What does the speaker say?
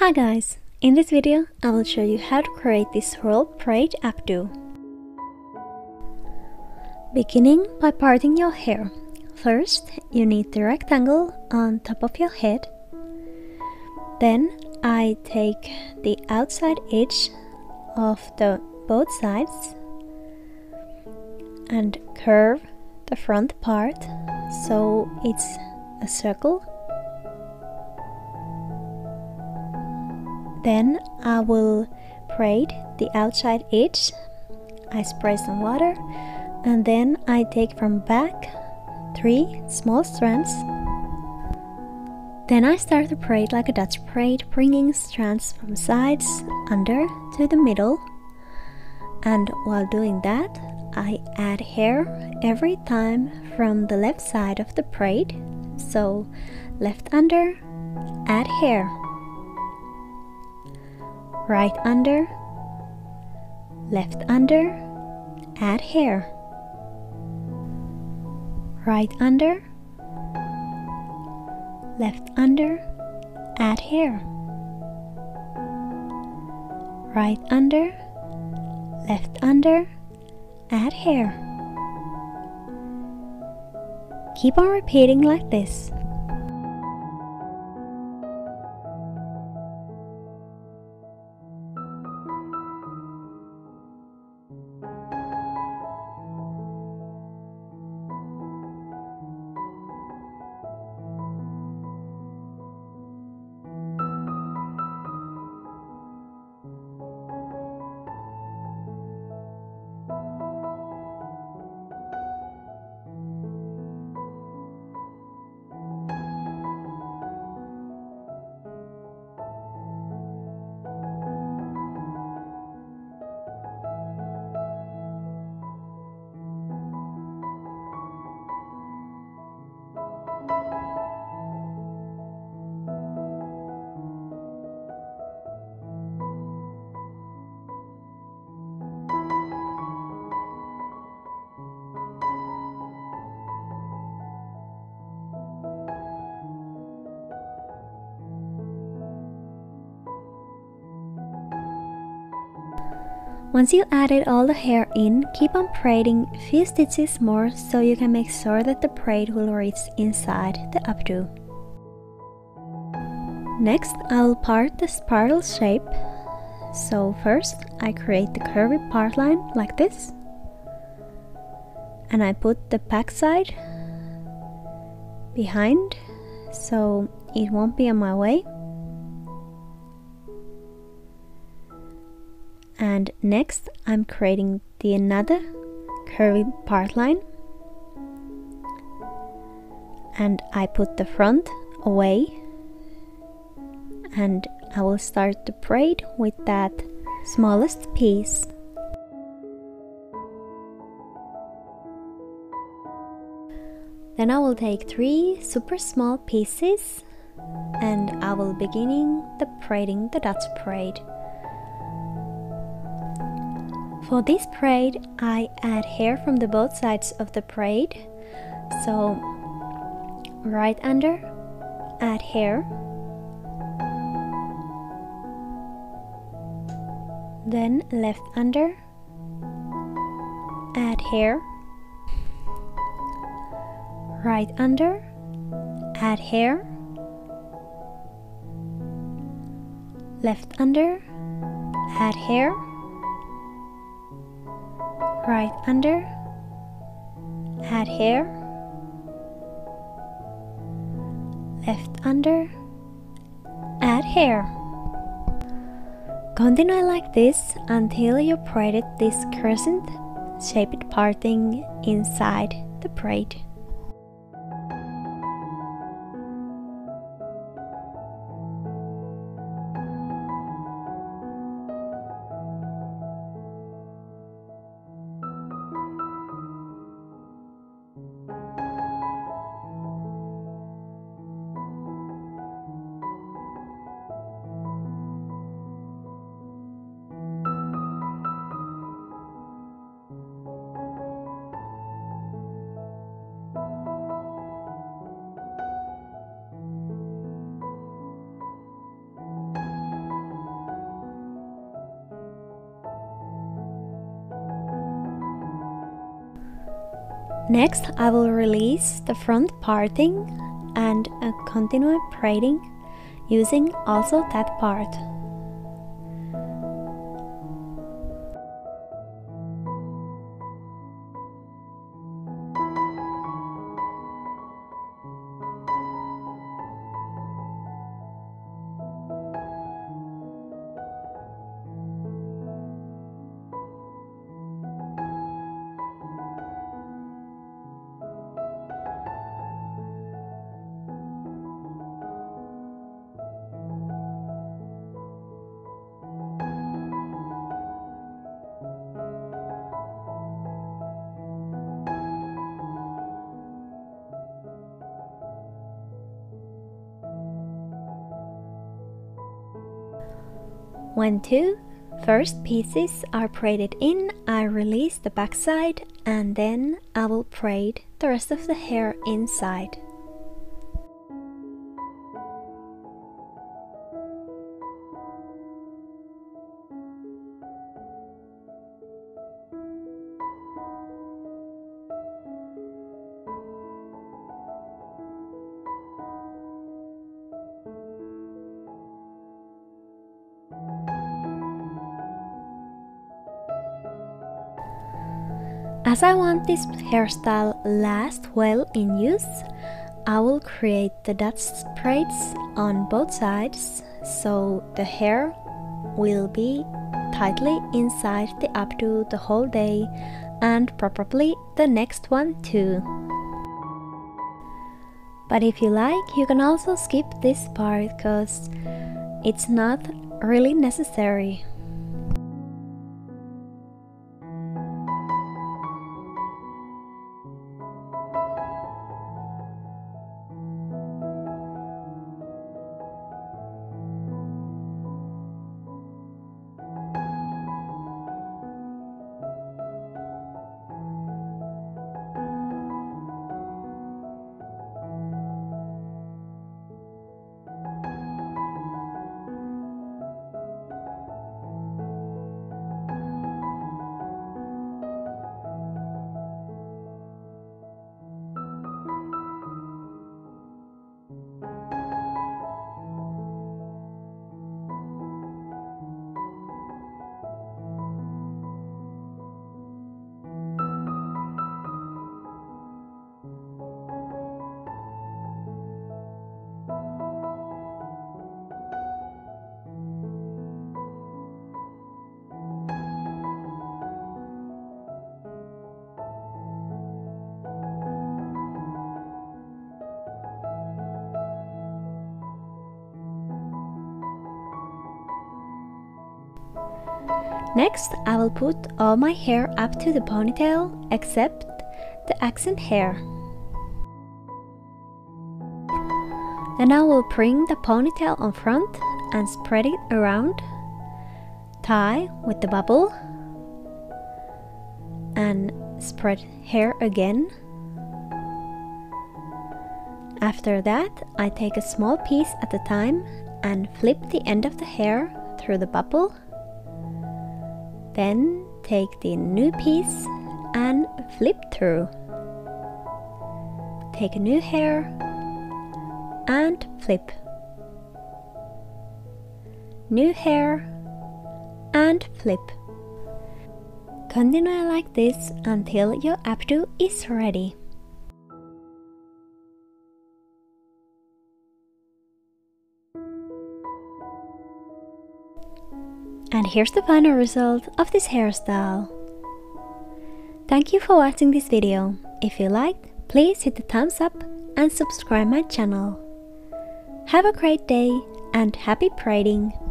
Hi guys, in this video I will show you how to create this whole braid updo. Beginning by parting your hair. First, you need the rectangle on top of your head. Then I take the outside edge of the both sides and curve the front part so it's a circle. Then I will braid the outside edge. I spray some water and then I take from back 3 small strands. Then I start to braid like a Dutch braid, bringing strands from sides under to the middle. And while doing that, I add hair every time from the left side of the braid. So left under, add hair. Right under, left under, add hair. Right under, left under, add hair. Right under, left under, add hair. Keep on repeating like this. Once you added all the hair in, keep on braiding a few stitches more so you can make sure that the braid will reach inside the updo. Next, I will part the spiral shape. So first, I create the curvy part line like this. And I put the back side behind so it won't be in my way. And next I'm creating another curvy part line and I put the front away and I will start the braid with that smallest piece. Then I will take 3 super small pieces and I will beginning the braiding the Dutch braid. For this braid, I add hair from the both sides of the braid. So, right under, add hair. Then left under, add hair. Right under, add hair. Left under, add hair. Right under, add hair. Left under, add hair. Continue like this until you braided this crescent shaped parting inside the braid. Next, I will release the front parting and continue braiding using also that part. When two first pieces are braided in, I release the backside and then I will braid the rest of the hair inside. As I want this hairstyle last well in use, I will create the dust braids on both sides, so the hair will be tightly inside the updo the whole day and probably the next one too. But if you like, you can also skip this part because it's not really necessary. Next, I will put all my hair up to the ponytail except the accent hair. Then I will bring the ponytail on front and spread it around, tie with the bubble and spread hair again. After that, I take a small piece at a time and flip the end of the hair through the bubble. Then take the new piece and flip through. Take a new hair and flip. New hair and flip. Continue like this until your updo is ready. And here's the final result of this hairstyle. Thank you for watching this video. If you liked, please hit the thumbs up and subscribe my channel. Have a great day and happy braiding!